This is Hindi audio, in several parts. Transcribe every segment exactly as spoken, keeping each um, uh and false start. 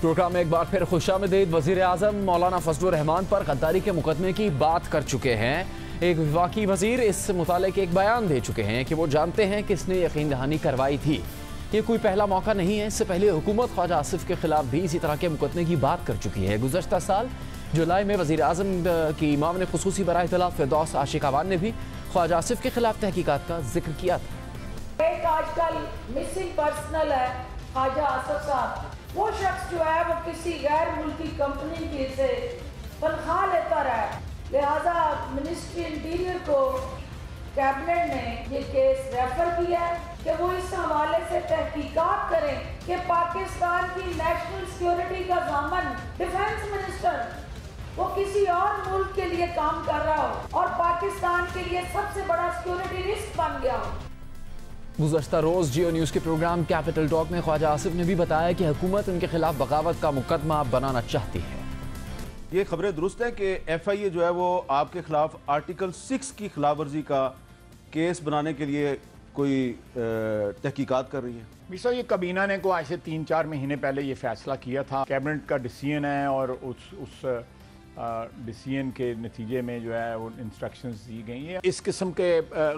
प्रोग्राम में एक बार फिर खुशामदीद। वजीर आजम मौलाना फजलुर रहमान पर गद्दारी के मुकदमे की बात कर चुके हैं। एक विभागी वजीर इस मुताले के एक बयान दे चुके हैं कि वो जानते हैं किसने यकीन दहानी करवाई थी। ये कोई पहला मौका नहीं है, इससे पहले हुकूमत ख्वाजा आसिफ के खिलाफ भी इसी तरह के मुकदमे की बात कर चुकी है। गुज़श्ता साल जुलाई में वज़ीर आज़म की इमाम ने खुसूसी बराए तला फिरदौस आशिकावान ने भी ख्वाजा आसिफ के खिलाफ तहकीकात का जिक्र किया था। एक आजकल मिसिंग पर्सनल है ख्वाजा आसिफ साहब, वो शख्स जो है वो किसी गैर मुल्की कंपनी के से तनख्वाह लेता रहा है, लिहाजा मिनिस्ट्री इंटीरियर को कैबिनेट ने ये केस रेफर किया कि वो इस हवाले से तहकीकात करें कि पाकिस्तान की नेशनल सिक्योरिटी का दामन डिफेंस मिनिस्टर वो किसी और मुल्क के लिए काम कर रहा हो और पाकिस्तान के लिए सबसे बड़ा सिक्योरिटी रिस्क बन गया हो। गुज़श्ता रोज़ जियो न्यूज़ के प्रोग्राम कैपिटल टॉक में ख्वाजा आसिफ ने भी बताया कि हुकूमत उनके खिलाफ बगावत का मुकदमा बनाना चाहती है। ये खबरें दुरुस्त हैं कि एफ आई ए जो है वो आपके खिलाफ आर्टिकल सिक्स की खिलाफ वर्जी का केस बनाने के लिए कोई तहकीकात कर रही है। मिसा ये काबीना ने को आज से तीन चार महीने पहले ये फैसला किया था, कैबिनेट का डिसीजन है और उस उस डिसीजन के नतीजे में जो है वो इंस्ट्रक्शंस दी गई हैं। इस किस्म के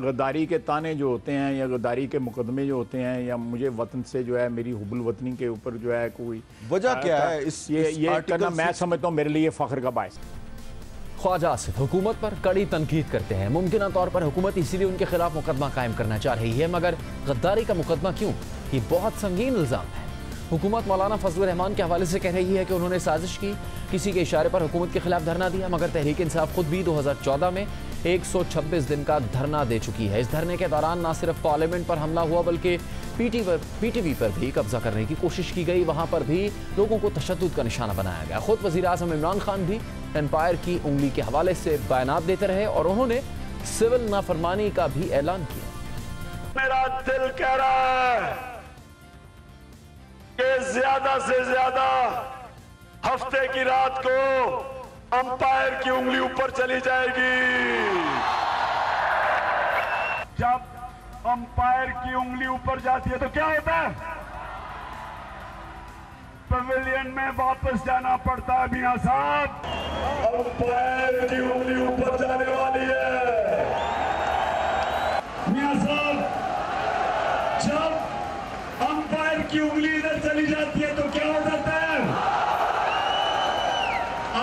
गद्दारी के ताने जो होते हैं या गद्दारी के मुकदमे जो होते हैं या मुझे वतन से जो है मेरी हुबुल वतनी के ऊपर जो है कोई वजह क्या है इस ये इस ये करना मैं समझता हूँ मेरे लिए फ़ख्र का बायस। ख्वाजा आसिफ हुकूमत पर कड़ी तनकीद करते हैं। मुमकिन तौर पर हुकूमत इसीलिए उनके खिलाफ मुकदमा कायम करना चाह रही है, मगर गद्दारी का मुकदमा क्यों? ये बहुत संगीन इल्ज़ाम है। हुकूमत मौलाना फजलुर रहमान के हवाले से कह रही है कि उन्होंने साजिश की, किसी के इशारे पर हुकूमत के खिलाफ धरना दिया, मगर तहरीक इंसाफ खुद भी दो हज़ार चौदह में एक सौ छब्बीस दिन का धरना दे चुकी है। इस धरने के दौरान ना सिर्फ पार्लियामेंट पर हमला हुआ बल्कि पी टी वी पर भी कब्जा करने की कोशिश की गई, वहाँ पर भी लोगों को तशद्दुद का निशाना बनाया गया। खुद वज़ीर आज़म इमरान खान भी एम्पायर की उंगली के हवाले से बयानात देते रहे और उन्होंने सिविल नाफरमानी का भी ऐलान किया। मेरा दिल कह रहा है कि ज्यादा से ज्यादा हफ्ते की रात को अंपायर की उंगली ऊपर चली जाएगी। जब अंपायर की उंगली ऊपर जाती है तो क्या होता है? पवेलियन में वापस जाना पड़ता है। मियां साहब, अंपायर की उंगली ऊपर जाने वाली है। मियां साहब, जब अंपायर की उंगली इधर चली जाती है तो क्या हो जाता है?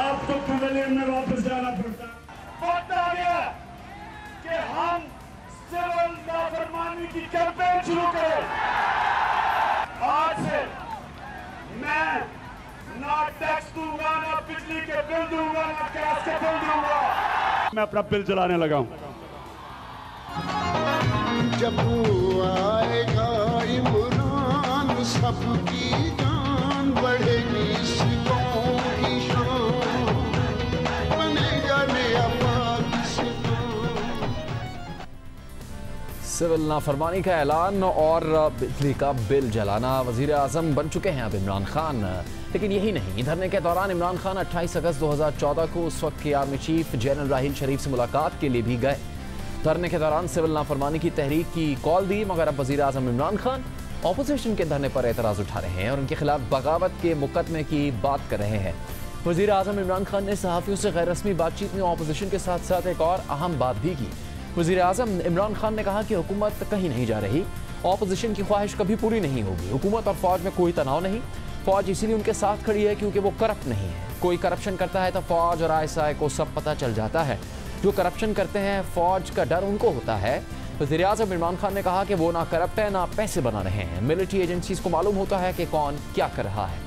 आपको पवेलियन में वापस जाना पड़ता है। बता दिया कि हम सिविल नाफरमानी की कैंपेन शुरू करें। आज से मैं ना टैक्स दूंगा, ना बिजली के बिल दूंगा, ना गैस के बिल दूंगा, मैं अपना बिल जलाने लगा हूं। जब आएगा इमरान सबकी जान बढ़ेगी, सितों की शान बनेगा नया पाकिस्तान। सिविल नाफरमानी का ऐलान और बिजली का बिल जलाना, वजीर आज़म बन चुके हैं अब इमरान खान। लेकिन यही नहीं, धरने के दौरान इमरान खान अट्ठाईस अगस्त दो हज़ार चौदह को उस वक्त के army chief general Raheel Sharif से मुलाकात के लिए भी गए। धरने के दौरान सिविल नाफरमानी की तहरीक की कॉल दी, मगर अब वजीर आज़म इमरान खान अपोजिशन के धरने पर एतराज़ उठा रहे हैं और उनके खिलाफ बगावत के मुकदमे की बात कर रहे हैं। वजीर आज़म इमरान खान ने सहाफ़ियों से गैर रस्मी बातचीत में अपोजिशन के साथ साथ एक और अहम बात भी की। वज़ीर आज़म इमरान खान ने कहा कि हुकूमत कहीं नहीं जा रही, अपोजिशन की ख्वाहिश कभी पूरी नहीं होगी, हुकूमत और फौज में कोई तनाव नहीं, फौज इसीलिए उनके साथ खड़ी है क्योंकि वो करप्ट नहीं है। कोई करप्शन करता है तो फौज और आई एस आई को सब पता चल जाता है, जो करप्शन करते हैं फौज का डर उनको होता है। वज़ीर आज़म इमरान खान ने कहा कि वो ना करप्ट है ना पैसे बना रहे हैं, मिलिट्री एजेंसीज़ को मालूम होता है कि कौन क्या कर रहा है।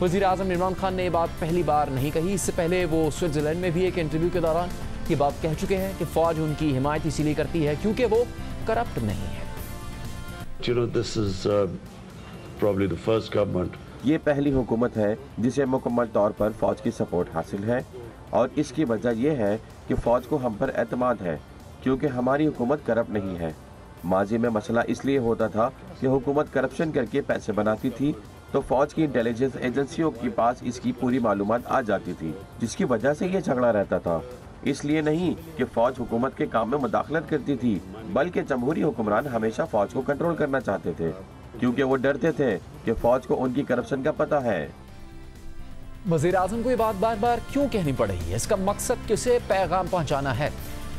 वज़ीर आज़म इमरान खान ने ये बात पहली बार नहीं कही, इससे पहले वो स्विट्ज़रलैंड में भी एक इंटरव्यू के दौरान ये बात कह चुके हैं कि फौज उनकी हिमायत इसीलिए करती है क्योंकि वो करप्ट नहीं है। You know, this is, uh, probably the first government. ये पहली हुकूमत है जिसे मुकम्मल तौर पर फौज की सपोर्ट हासिल है और इसकी वजह यह है कि फौज को हम पर एतमाद है क्योंकि हमारी हुकूमत करप्ट नहीं है। माजी में मसला इसलिए होता था कि हुकूमत करप्शन करके पैसे बनाती थी तो फौज की इंटेलिजेंस एजेंसियों के पास इसकी पूरी मालूमात आ जाती थी, जिसकी वजह से ये झगड़ा रहता था। इसलिए नहीं कि फौज हुकूमत के काम में मुदाखलत करती थी, बल्कि जमहूरी हुक्मरान हमेशा फौज को कंट्रोल करना चाहते थे क्योंकि वो डरते थे कि फौज को उनकी करप्शन का पता है। वज़ीर आज़म को ये बात बार बार क्यों कहनी पड़ रही है, इसका मकसद किसे पैगाम पहुँचाना है?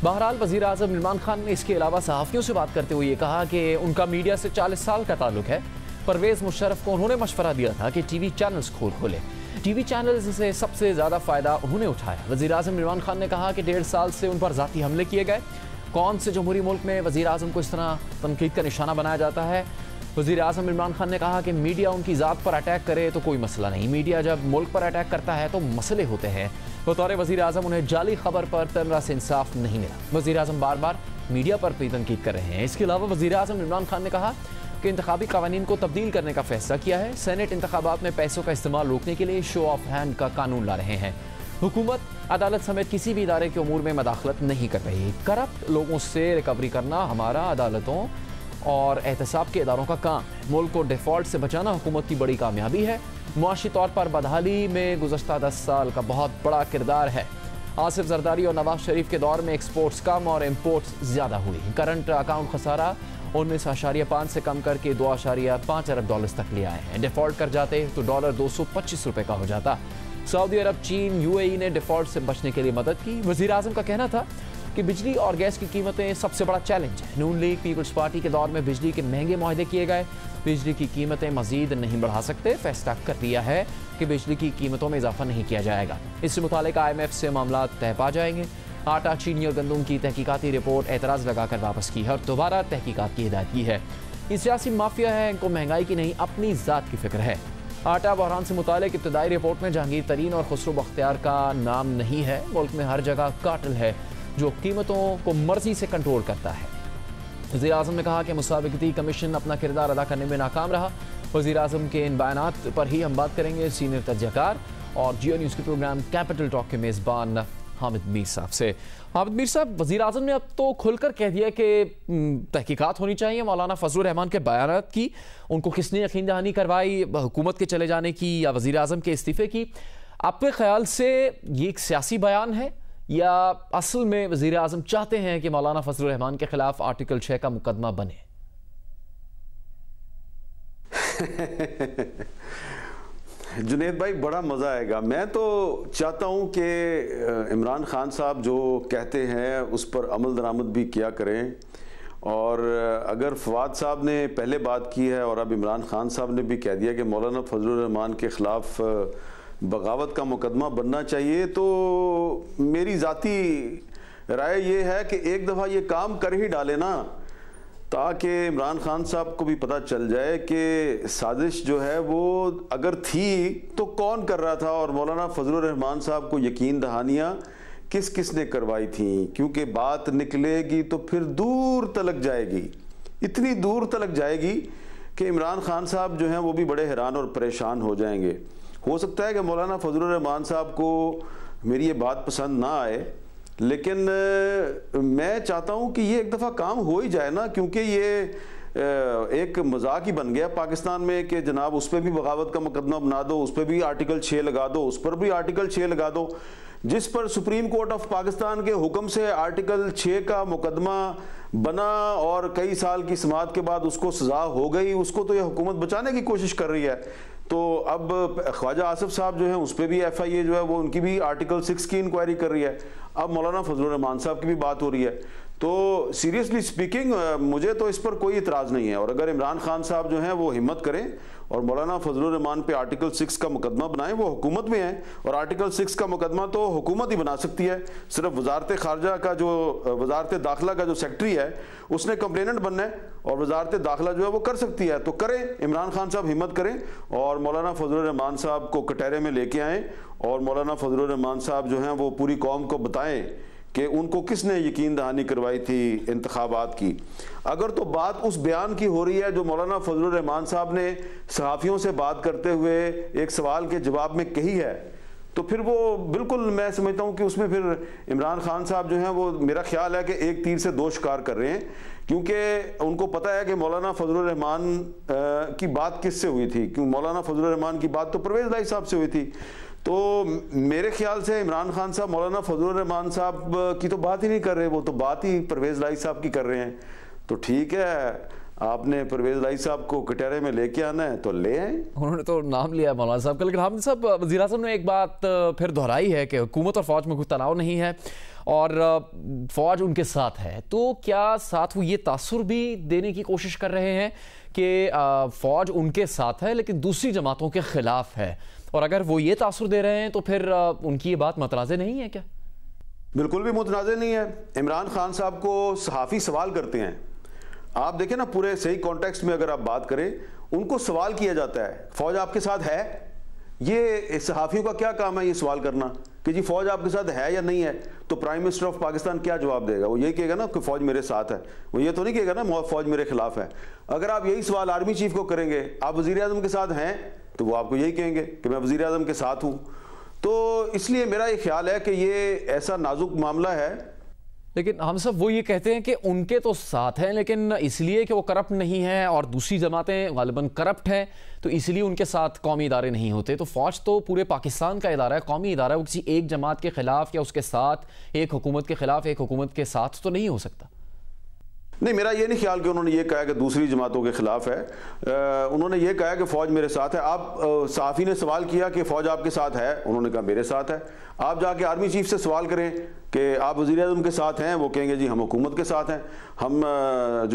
बहरहाल वज़ीर आज़म इमरान खान ने इसके अलावा सहाफ़ियों से बात करते हुए ये कहा कि उनका मीडिया से चालीस साल का ताल्लुक है। परवेज़ मुशर्रफ को उन्होंने मशवरा दिया था कि टी वी चैनल्स खोल खोले टीवी चैनल्स से सबसे ज़्यादा फ़ायदा उन्होंने उठाया। वज़ीर आज़म इमरान खान ने कहा कि डेढ़ साल से उन पर ज़ाती हमले किए गए। कौन से जमहूरी मुल्क में वज़ीर आज़म को इस तरह तनकीद का निशाना बनाया जाता है? वज़ीर आज़म इमरान खान ने कहा कि मीडिया उनकी ज़ात पर अटैक करे तो कोई मसला नहीं, मीडिया जब मुल्क पर अटैक करता है तो मसले होते हैं। बतौर वज़ीर आज़म उन्हें जाली खबर पर तमरा से इंसाफ नहीं मिला। वज़ीर आज़म बार बार मीडिया पर भी तनकीद कर रहे हैं। इसके अलावा वज़ीर आज़म इमरान खान ने कहा कि इंतखाबी कवानीन को तब्दील करने का फैसला किया है। सेनेट इंतखाबात में पैसों का इस्तेमाल रोकने के लिए शो ऑफ हैंड का कानून ला रहे हैं। हुकूमत अदालत समेत किसी भी इदारे के उमूर में मदाखलत नहीं कर रही। करप्ट लोगों से रिकवरी करना हमारा अदालतों और एहतसाब के इदारों का काम है। मुल्क को डिफॉल्ट से बचाना हुकूमत की बड़ी कामयाबी है। मुआशी तौर पर बदहाली में गुज़श्ता दस साल का बहुत बड़ा किरदार है। आसिफ जरदारी और नवाज शरीफ के दौर में एक्सपोर्ट्स कम और इम्पोर्ट्स ज़्यादा हुई। करंट अकाउंट खसारा उन्नीस आशारिया पाँच से कम करके दो आशारिया पाँच अरब डॉलर्स तक ले आए हैं। डिफॉल्ट कर जाते तो डॉलर दो सौ पच्चीस रुपये का हो जाता। सऊदी अरब, चीन, यूएई ने डिफॉल्ट से बचने के लिए मदद की। वज़ीर आज़म का कहना था कि बिजली और गैस की कीमतें सबसे बड़ा चैलेंज है। नून लीग पीपल्स पार्टी के दौर में बिजली के महंगे मुआहदे किए गए। बिजली की कीमतें मजीद नहीं बढ़ा सकते, फैसला कर दिया है कि बिजली की कीमतों में इजाफा नहीं किया जाएगा। इससे मुतालिक आई एम एफ से मामला तय पा जाएंगे। आटा, चीनी और गंदम की तहकीकाती रिपोर्ट एतराज़ लगाकर वापस की है और दोबारा तहकीकात की हिदायत की है। ये सियासी माफिया है, इनको महंगाई की नहीं अपनी ज़ात की फिक्र है। आटा बहरान से मुतालिक इब्तदाई रिपोर्ट में जहांगीर तरीन और खुसरो बख्तियार का नाम नहीं है। मुल्क में हर जगह काटल है जो कीमतों को मर्जी से कंट्रोल करता है। वज़ीर आज़म ने कहा कि मुसाबिकती कमीशन अपना किरदार अदा करने में नाकाम रहा। वज़ीर आज़म के इन बयानात पर ही हम बात करेंगे सीनियर तजज़ियाकार और जियो न्यूज़ के प्रोग्राम कैपिटल टॉक के मेज़बान हामिद मीर साहब से। हामिद मीर साहब, वज़ीर आज़म ने अब तो खुलकर कह दिया कि तहकीकात होनी चाहिए। मौलाना फजलुर रहमान के बयानात की, उनको किसने यकीन दहानी करवाई, हुकूमत के चले जाने की या वज़ीर आज़म के इस्तीफ़े की, आपके ख्याल से ये एक सियासी बयान है या असल में वज़ीर आज़म चाहते हैं कि मौलाना फजलुर रहमान के ख़िलाफ़ आर्टिकल छः का मुकदमा बने? जुनेद भाई, बड़ा मज़ा आएगा। मैं तो चाहता हूँ कि इमरान ख़ान साहब जो कहते हैं उस पर अमल दरामद भी किया करें। और अगर फवाद साहब ने पहले बात की है और अब इमरान ख़ान साहब ने भी कह दिया कि मौलाना फजलुर रहमान के ख़िलाफ़ बगावत का मुकदमा बनना चाहिए, तो मेरी ज़ाती राय ये है कि एक दफ़ा ये काम कर ही डाले ना, ताकि इमरान ख़ान साहब को भी पता चल जाए कि साजिश जो है वो अगर थी तो कौन कर रहा था और मौलाना फजलुर रहमान साहब को यकीन दहानियाँ किस किस ने करवाई थीं। क्योंकि बात निकलेगी तो फिर दूर तलक जाएगी, इतनी दूर तलक जाएगी कि इमरान ख़ान साहब जो हैं वो भी बड़े हैरान और परेशान हो जाएंगे। हो सकता है कि मौलाना फजलुर रहमान साहब को मेरी ये बात पसंद ना आए, लेकिन मैं चाहता हूँ कि ये एक दफ़ा काम हो ही जाए ना, क्योंकि ये एक मजाक ही बन गया पाकिस्तान में कि जनाब उस पर भी बगावत का मुकदमा बना दो, उस पर भी आर्टिकल छः लगा दो, उस पर भी आर्टिकल छः लगा दो, जिस पर सुप्रीम कोर्ट ऑफ पाकिस्तान के हुक्म से आर्टिकल छः का मुकदमा बना और कई साल की समाअत के बाद उसको सज़ा हो गई। उसको तो ये हुकूमत बचाने की कोशिश कर रही है। तो अब ख्वाजा आसिफ साहब जो है उस पर भी एफ आई ए जो है वो उनकी भी आर्टिकल सिक्स की इंक्वायरी कर रही है। अब मौलाना फजलुर रहमान साहब की भी बात हो रही है। तो सीरियसली स्पीकिंग मुझे तो इस पर कोई इतराज़ नहीं है। और अगर इमरान खान साहब जो हैं वो हिम्मत करें और मौलाना फजलुर रहमान पे आर्टिकल सिक्स का मुकदमा बनाएं, वो हुकूमत में हैं और आर्टिकल सिक्स का मुकदमा तो हुकूमत ही बना सकती है। सिर्फ वजारत खारजा का जो वजारत दाखिला का जो सेक्रेटरी है उसने कंप्लेनेंट बनना है और वजारत दाखिला जो है वो कर सकती है। तो करें, इमरान खान साहब हिम्मत करें और मौलाना फजलुर रहमान साहब को कटहरे में लेके आएँ और मौलाना फजलुर रहमान साहब जो हैं वो पूरी कौम को बताएँ कि उनको किसने यकीन दहानी करवाई थी इंतखाबात की। अगर तो बात उस बयान की हो रही है जो मौलाना फजलुर रहमान साहब ने सहाफ़ियों से बात करते हुए एक सवाल के जवाब में कही है, तो फिर वो बिल्कुल मैं समझता हूँ कि उसमें फिर इमरान खान साहब जो हैं वो मेरा ख्याल है कि एक तीर से दो शिकार कर रहे हैं, क्योंकि उनको पता है कि मौलाना फजलुर रहमान की बात किससे हुई थी। क्यों मौलाना फजलुर रहमान की बात तो परवेज़ इलाही साहब से हुई थी। तो मेरे ख्याल से इमरान खान साहब मौलाना फजलुर रहमान साहब की तो बात ही नहीं कर रहे, वो तो बात ही परवेज़ इलाही साहब की कर रहे हैं। तो ठीक है, आपने परवेज इलाही साहब को कटहरे में लेके आना है तो ले आए। उन्होंने तो नाम लिया मौलाना साहब का, लेकिन हामिद साहब वज़ीर आज़म ने एक बात फिर दोहराई है कि हुकूमत और फौज में कोई तनाव नहीं है और फौज उनके साथ है, तो क्या साथ वो ये तासुर भी देने की कोशिश कर रहे हैं कि फौज उनके साथ है लेकिन दूसरी जमातों के खिलाफ है, और अगर वो ये तासुर दे रहे हैं तो फिर उनकी ये बात मतनाज़ नहीं है क्या? बिल्कुल भी मतनाज़ नहीं है। इमरान खान साहब को सहाफ़ी सवाल करते हैं, आप देखें ना पूरे सही कॉन्टेक्स्ट में अगर आप बात करें, उनको सवाल किया जाता है फौज आपके साथ है। ये सहाफ़ियों का क्या काम है ये सवाल करना कि जी फौज आपके साथ है या नहीं है, तो प्राइम मिनिस्टर ऑफ पाकिस्तान क्या जवाब देगा? वो यही कहेगा ना कि फौज मेरे साथ है, वो ये तो नहीं कहेगा ना फौज मेरे खिलाफ है। अगर आप यही सवाल आर्मी चीफ को करेंगे आप वज़ीर आज़म के साथ हैं, तो वो आपको यही कहेंगे कि मैं वज़ीर आज़म के साथ हूँ। तो इसलिए मेरा ये ख्याल है कि ये ऐसा नाजुक मामला है। लेकिन हम सब वो ये कहते हैं कि उनके तो साथ हैं लेकिन इसलिए कि वो करप्ट नहीं हैं और दूसरी जमातें गालिबन करप्ट हैं तो इसलिए उनके साथ कौमी इदारे नहीं होते। तो फौज तो पूरे पाकिस्तान का इदारा है, कौमी इदारा है, वो किसी एक जमात के ख़िलाफ़ या उसके साथ एक हुकूमत के ख़िलाफ़ एक हुकूमत के साथ तो नहीं हो सकता। नहीं, मेरा ये नहीं ख्याल कि उन्होंने ये कहा कि दूसरी जमातों के ख़िलाफ़ है। आ, उन्होंने ये कहा कि फ़ौज मेरे साथ है। आप सहाफ़ी ने सवाल किया कि फ़ौज आपके साथ है, उन्होंने कहा मेरे साथ है। आप जाके आर्मी चीफ से सवाल करें कि आप वज़ीर-ए-आज़म के साथ हैं, वो कहेंगे जी हम हुकूमत के साथ हैं, हम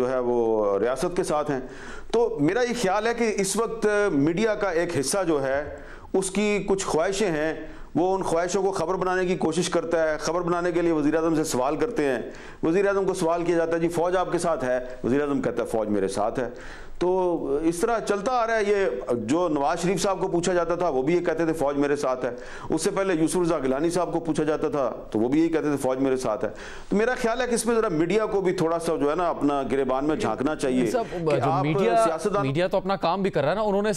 जो है वो रियासत के साथ हैं। तो मेरा ये ख्याल है कि इस वक्त मीडिया का एक हिस्सा जो है उसकी कुछ ख्वाहिशें हैं, वो उन ख्वाहिशों को ख़बर बनाने की कोशिश करता है। ख़बर बनाने के लिए वज़ीर-ए-आज़म से सवाल करते हैं, वज़ीर-ए-आज़म को सवाल किया जाता है जी फ़ौज आपके साथ है, वज़ीर-ए-आज़म कहता है फ़ौज मेरे साथ है। तो इस तरह चलता आ रहा है। ये जो नवाज़ शरीफ साहब को पूछा जाता था वो भी ये कहते थे फ़ौज मेरे साथ है, उससे पहले यूसुफ रज़ा गिलानी साहब को पूछा जाता था तो वो भी यही कहते थे फ़ौज मेरे साथ है। तो मेरा ख्याल है कि इसमें ज़रा मीडिया को भी थोड़ा सा जो है ना अपना गिरेबान में झांकना चाहिए। मीडिया तो अपना काम भी कर रहा है ना, उन्होंने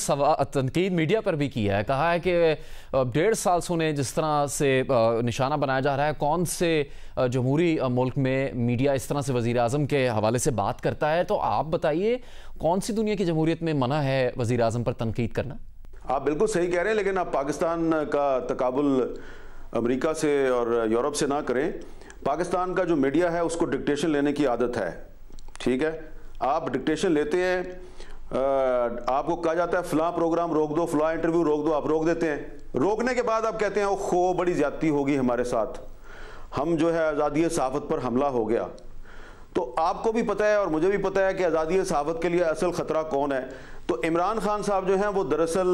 तनकीद मीडिया पर भी किया है, कहा है कि डेढ़ साल से उन्हें जिस तरह से निशाना बनाया जा रहा है, कौन से जमहूरी मुल्क में मीडिया इस तरह से वज़ीर आज़म के हवाले से बात करता है? तो आप बताइए कौन सी दुनिया की जमहूरियत में मना है वज़ीर आज़म पर तनकीद करना? आप बिल्कुल सही कह रहे हैं, लेकिन आप पाकिस्तान का तकाबुल अमेरिका से और यूरोप से ना करें। पाकिस्तान का जो मीडिया है उसको डिक्टेशन लेने की आदत है, ठीक है? आप डिक्टेशन लेते हैं, आपको कहा जाता है फलां प्रोग्राम रोक दो, फलां इंटरव्यू रोक दो, आप रोक देते हैं। रोकने के बाद आप कहते हैं ओहो बड़ी ज़्यादती होगी हमारे साथ, हम जो है आज़ादी सहाफ़त पर हमला हो गया। तो आपको भी पता है और मुझे भी पता है कि आज़ादी सहाफ़त के लिए असल ख़तरा कौन है। तो इमरान खान साहब जो हैं वो दरअसल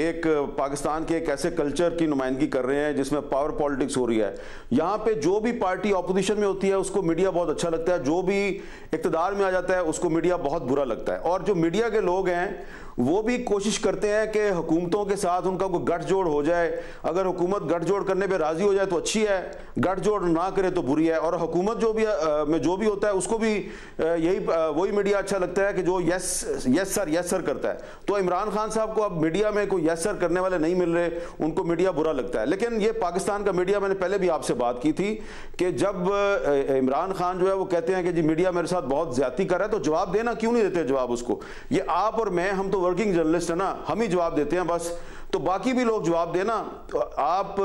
एक पाकिस्तान के एक ऐसे कल्चर की नुमाइंदगी कर रहे हैं जिसमें पावर पॉलिटिक्स हो रही है। यहाँ पे जो भी पार्टी ऑपोजिशन में होती है उसको मीडिया बहुत अच्छा लगता है, जो भी इक़्तिदार में आ जाता है उसको मीडिया बहुत बुरा लगता है। और जो मीडिया के लोग हैं वो भी कोशिश करते हैं कि हुकूमतों के साथ उनका कोई गठजोड़ हो जाए। अगर हुकूमत गठजोड़ करने पे राज़ी हो जाए तो अच्छी है, गठजोड़ ना करे तो बुरी है। और हुकूमत जो भी में जो भी होता है उसको भी यही वही मीडिया अच्छा लगता है कि जो yes yes sir yes sir करता है। तो इमरान खान साहब को अब मीडिया में कोई यस सर करने वाले नहीं मिल रहे, उनको मीडिया बुरा लगता है। लेकिन ये पाकिस्तान का मीडिया, मैंने पहले भी आपसे बात की थी कि जब इमरान खान जो है वो कहते हैं कि जी मीडिया मेरे साथ बहुत ज़्यादती कर रहा है, तो जवाब देना क्यों नहीं देते जवाब उसको? ये आप और मैं, हम तो वर्किंग जर्नलिस्ट है ना, हम ही जवाब देते हैं बस, तो बाकी भी लोग जवाब देना। तो आप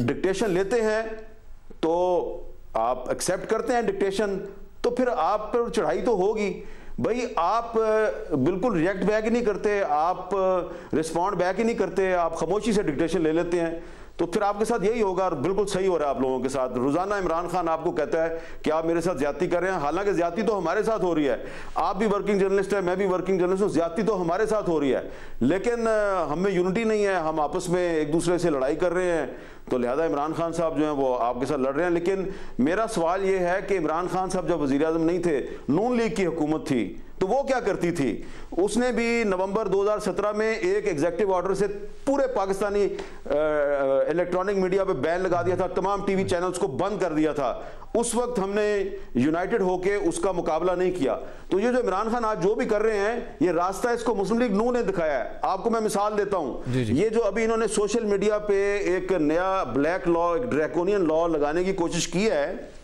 डिक्टेशन लेते हैं तो आप एक्सेप्ट करते हैं डिक्टेशन, तो फिर आप पर चढ़ाई तो होगी भाई। आप बिल्कुल रिएक्ट बैक ही नहीं करते, आप रिस्पॉन्ड बैक ही नहीं करते, आप खामोशी से डिक्टेशन ले लेते हैं, तो फिर आपके साथ यही होगा। और बिल्कुल सही हो रहा है आप लोगों के साथ। रोज़ाना इमरान खान आपको कहता है कि आप मेरे साथ ज्यादती कर रहे हैं, हालांकि ज्यादती तो हमारे साथ हो रही है। आप भी वर्किंग जर्नलिस्ट हैं, मैं भी वर्किंग जर्नलिस्ट हूँ, ज्यादती तो हमारे साथ हो रही है, लेकिन हम में यूनिटी नहीं है, हम आपस में एक दूसरे से लड़ाई कर रहे हैं। तो लिहाजा इमरान खान साहब जो हैं वो आपके साथ लड़ रहे हैं। लेकिन मेरा सवाल ये है कि इमरान खान साहब जब वज़ीर आज़म नहीं थे, नून लीग की हुकूमत थी, तो वो क्या करती थी? उसने भी नवंबर दो हज़ार सत्रह में एक एग्जेक्टिव ऑर्डर से पूरे पाकिस्तानी इलेक्ट्रॉनिक मीडिया पे बैन लगा दिया था, तमाम टीवी चैनल्स को बंद कर दिया था। उस वक्त हमने यूनाइटेड होके उसका मुकाबला नहीं किया। तो ये जो इमरान खान आज जो भी कर रहे हैं, ये रास्ता इसको मुस्लिम लीग नू ने दिखाया है। आपको मैं मिसाल देता हूँ, ये जो अभी इन्होंने सोशल मीडिया पे एक नया ब्लैक लॉ, एक ड्रैकोनियन लॉ लगाने की कोशिश की है,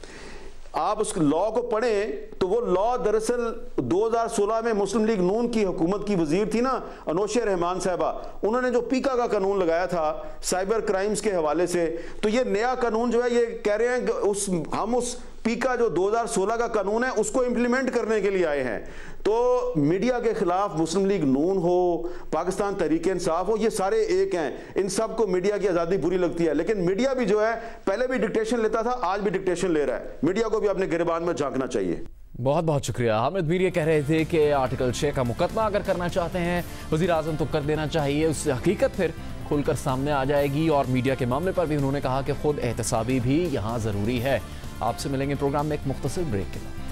आप उस लॉ को पढ़ें तो वो लॉ दरअसल दो हज़ार सोलह में मुस्लिम लीग नून की हुकूमत की वजीर थी ना अनोशे रहमान साहबा, उन्होंने जो पीका का कानून लगाया था साइबर क्राइम्स के हवाले से, तो ये नया कानून जो है ये कह रहे हैं कि उस हम उस पी का जो दो हज़ार सोलह का कानून है उसको इंप्लीमेंट करने के लिए आए हैं। तो मीडिया के खिलाफ मुस्लिम लीग नून हो, पाकिस्तान तहरीक इंसाफ हो, ये सारे एक हैं, इन सब को मीडिया की आज़ादी बुरी लगती है। लेकिन मीडिया भी जो है पहले भी डिक्टेशन लेता था, आज भी डिक्टेशन ले रहा है। मीडिया को भी अपने गिरबान में झांकना चाहिए। बहुत बहुत शुक्रिया। हामिद मीर ये कह रहे थे कि आर्टिकल छः का मुकदमा अगर करना चाहते हैं वज़ीर आज़म तो कर देना चाहिए, उससे हकीकत फिर खुलकर सामने आ जाएगी। और मीडिया के मामले पर भी उन्होंने कहा कि खुद एहतसाबी भी यहाँ ज़रूरी है। आपसे मिलेंगे प्रोग्राम में एक मुख्तसर ब्रेक के बाद।